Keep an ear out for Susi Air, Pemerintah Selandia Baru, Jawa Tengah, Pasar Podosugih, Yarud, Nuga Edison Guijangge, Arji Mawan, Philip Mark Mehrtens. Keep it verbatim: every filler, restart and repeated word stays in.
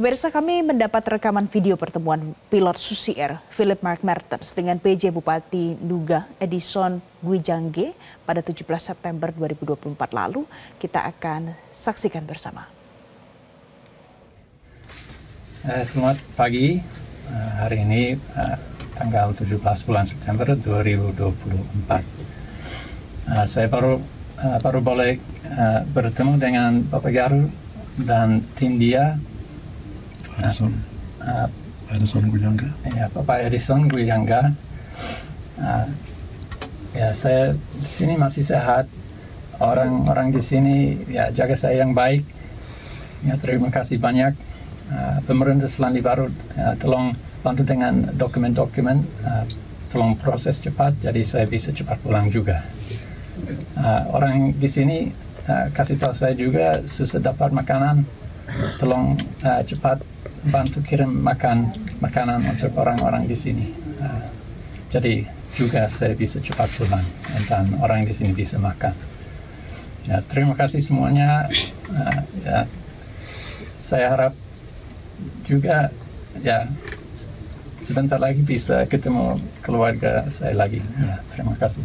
Pemirsa, kami mendapat rekaman video pertemuan pilot Susi Air, Philip Mark Mehrtens, dengan P J Bupati Nuga Edison Guijangge pada tujuh belas September dua ribu dua puluh empat lalu. Kita akan saksikan bersama. Selamat pagi. Hari ini tanggal tujuh belas bulan September dua ribu dua puluh empat. Saya baru baru boleh bertemu dengan Bapak Yarud dan tim dia. Edison, uh, Edison Guijangge. Ya, Bapak Edison Guijangge. Uh, ya, saya di sini masih sehat. Orang-orang di sini ya jaga saya yang baik. Ya, terima kasih banyak. Uh, Pemerintah Selandia Baru uh, tolong bantu dengan dokumen-dokumen, uh, tolong proses cepat, jadi saya bisa cepat pulang juga. Uh, orang di sini uh, kasih tahu saya juga susah dapat makanan. Tolong uh, cepat bantu kirim makan makanan untuk orang-orang di sini. Uh, jadi juga saya bisa cepat pulang dan orang di sini bisa makan. Ya, terima kasih semuanya. Uh, ya, saya harap juga ya sebentar lagi bisa ketemu keluarga saya lagi. Ya, terima kasih.